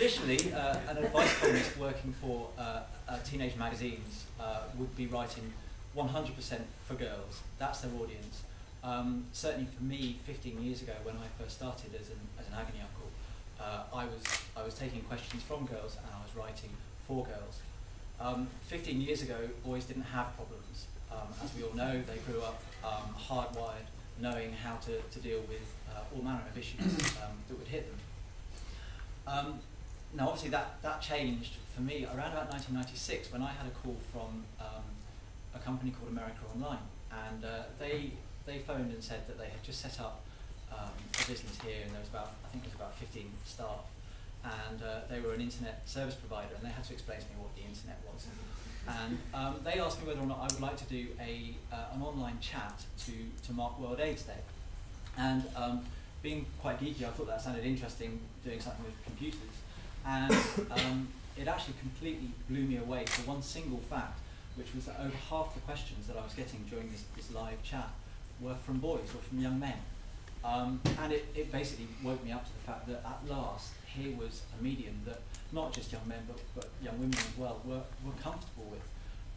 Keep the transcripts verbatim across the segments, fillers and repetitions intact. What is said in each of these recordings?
Traditionally, uh, an advice columnist working for uh, uh, teenage magazines uh, would be writing one hundred percent for girls. That's their audience. Um, certainly for me, fifteen years ago, when I first started as an, as an agony uncle, uh, I, was, I was taking questions from girls and I was writing for girls. Um, fifteen years ago, boys didn't have problems. Um, as we all know, they grew up um, hardwired, knowing how to, to deal with uh, all manner of issues um, that would hit them. Um, now, obviously, that, that changed for me around about nineteen ninety-six, when I had a call from um, a company called America Online, and uh, they they phoned and said that they had just set up um, a business here, and there was about I think it was about fifteen staff, and uh, they were an internet service provider, and they had to explain to me what the internet was. And um, they asked me whether or not I would like to do a uh, an online chat to to mark World AIDS Day. And um, being quite geeky, I thought that sounded interesting, doing something with computers. And um, it actually completely blew me away for one single fact, which was that over half the questions that I was getting during this, this live chat were from boys or from young men. Um, and it, it basically woke me up to the fact that at last, here was a medium that not just young men, but, but young women as well, were, were comfortable with.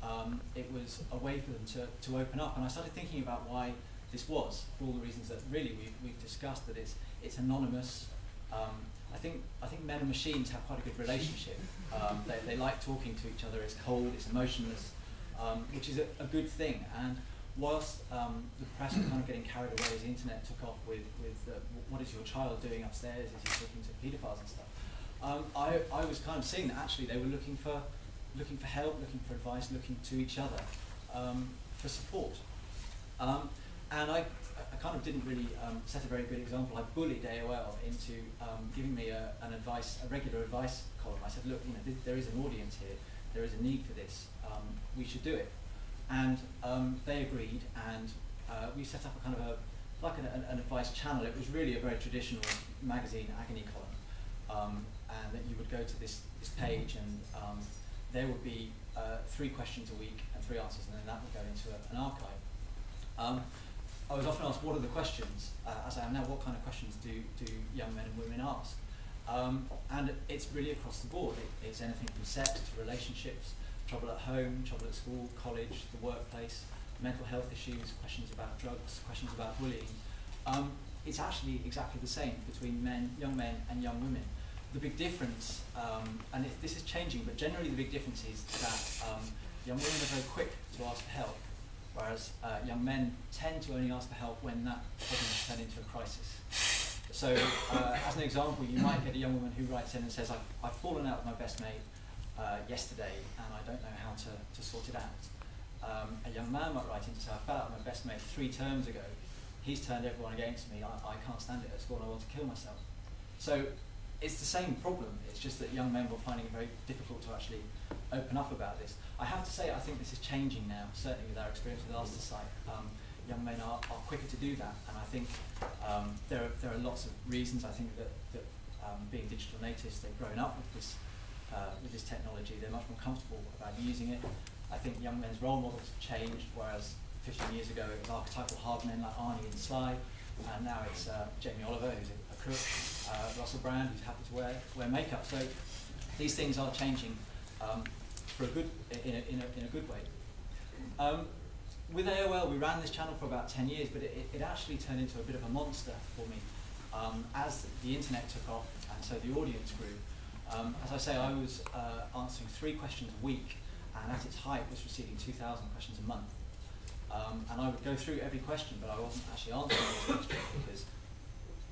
Um, it was a way for them to, to open up. And I started thinking about why this was, for all the reasons that really we've, we've discussed, that it's, it's anonymous. Um, I think, I think men and machines have quite a good relationship. Um, they, they like talking to each other. It's cold, it's emotionless, um, which is a, a good thing. And whilst um, the press was kind of getting carried away as the internet took off with, with uh, what is your child doing upstairs, is he talking to paedophiles and stuff, um, I, I was kind of seeing that actually they were looking for, looking for help, looking for advice, looking to each other um, for support. Um, and I, I kind of didn't really um, set a very good example. I bullied A O L into um, giving me a, an advice, a regular advice column. I said, look, you know, th there is an audience here. There is a need for this. Um, we should do it. And um, they agreed, and uh, we set up a kind of a, like an, an advice channel. It was really a very traditional magazine agony column. Um, and that you would go to this, this page, and um, there would be uh, three questions a week and three answers, and then that would go into a, an archive. Um, I was often asked, what are the questions? Uh, as I am now, what kind of questions do, do young men and women ask? Um, and it's really across the board. It, it's anything from sex to relationships, trouble at home, trouble at school, college, the workplace, mental health issues, questions about drugs, questions about bullying. Um, it's actually exactly the same between men, young men and young women. The big difference, um, and it, this is changing, but generally the big difference is that um, young women are very quick to ask for help, whereas uh, young men tend to only ask for help when that problem has turned into a crisis. So uh, as an example, you might get a young woman who writes in and says, I've, I've fallen out with my best mate uh, yesterday and I don't know how to, to sort it out. Um, a young man might write in to say, I fell out with my best mate three terms ago, he's turned everyone against me, I, I can't stand it at school, I want to kill myself. So it's the same problem, it's just that young men were finding it very difficult to actually open up about this. I have to say, I think this is changing now, certainly with our experience with Ask the Site. Um, young men are, are quicker to do that, and I think um, there, are, there are lots of reasons. I think that, that um, being digital natives, they've grown up with this, uh, with this technology, they're much more comfortable about using it. I think young men's role models have changed, whereas fifteen years ago it was archetypal hard men like Arnie and Sly, and now it's uh, Jamie Oliver, who's a, a crook, uh, Russell Brand, who's happy to wear, wear makeup. So these things are changing. Um, For a good, in a, in a, in a good way. Um, with A O L, we ran this channel for about ten years, but it, it actually turned into a bit of a monster for me. Um, as the internet took off, and so the audience grew. Um, as I say, I was uh, answering three questions a week, and at its height was receiving two thousand questions a month. Um, and I would go through every question, but I wasn't actually answering those questions because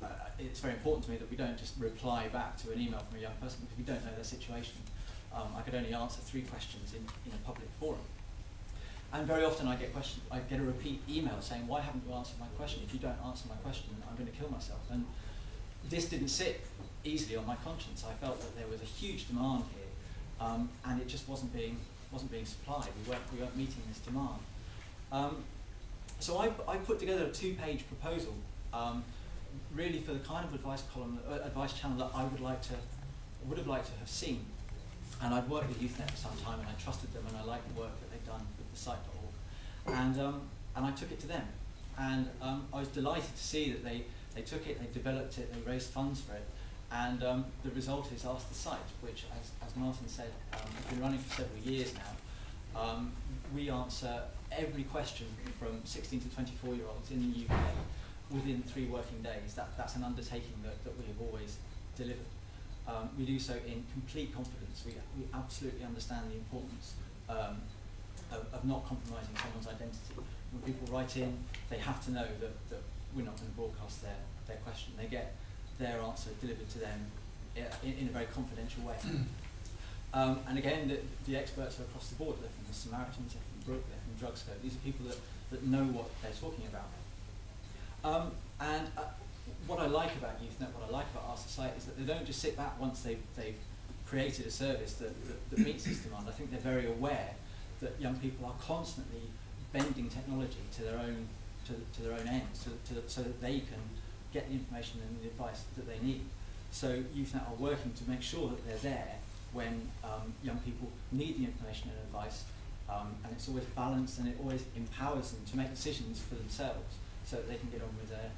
uh, it's very important to me that we don't just reply back to an email from a young person because we don't know their situation. Um, I could only answer three questions in, in a public forum. And very often I get questions, I get a repeat email saying, why haven't you answered my question? If you don't answer my question, I'm going to kill myself. And this didn't sit easily on my conscience. I felt that there was a huge demand here, um, and it just wasn't being, wasn't being supplied. We weren't, we weren't meeting this demand. Um, so I, I put together a two-page proposal, um, really for the kind of advice column, uh, advice channel that I would like to, would have liked to have seen. And I'd worked with YouthNet for some time, and I trusted them, and I liked the work that they'd done with the site dot org. And, um, and I took it to them. And um, I was delighted to see that they, they took it, they developed it, they raised funds for it. And um, the result is Ask the Site, which, as, as Martin said, um, has been running for several years now. Um, we answer every question from sixteen to twenty-four-year-olds in the U K within three working days. That, that's an undertaking that, that we have always delivered. Um, we do so in complete confidence. We, we absolutely understand the importance um, of, of not compromising someone's identity. When people write in, they have to know that, that we're not going to broadcast their, their question. They get their answer delivered to them in, in a very confidential way. um, and again, the, the experts are across the board. They're from the Samaritans, they're from Brooke, they're from Drugscope. These are people that, that know what they're talking about. Um, and uh, what I like about YouthNet, what I like about Ask the Site, is that they don't just sit back once they've, they've created a service that, that, that meets this demand. I think they're very aware that young people are constantly bending technology to their own, to, to their own ends, to, to, so that they can get the information and the advice that they need. So YouthNet are working to make sure that they're there when um, young people need the information and advice, um, and it's always balanced and it always empowers them to make decisions for themselves so that they can get on with their,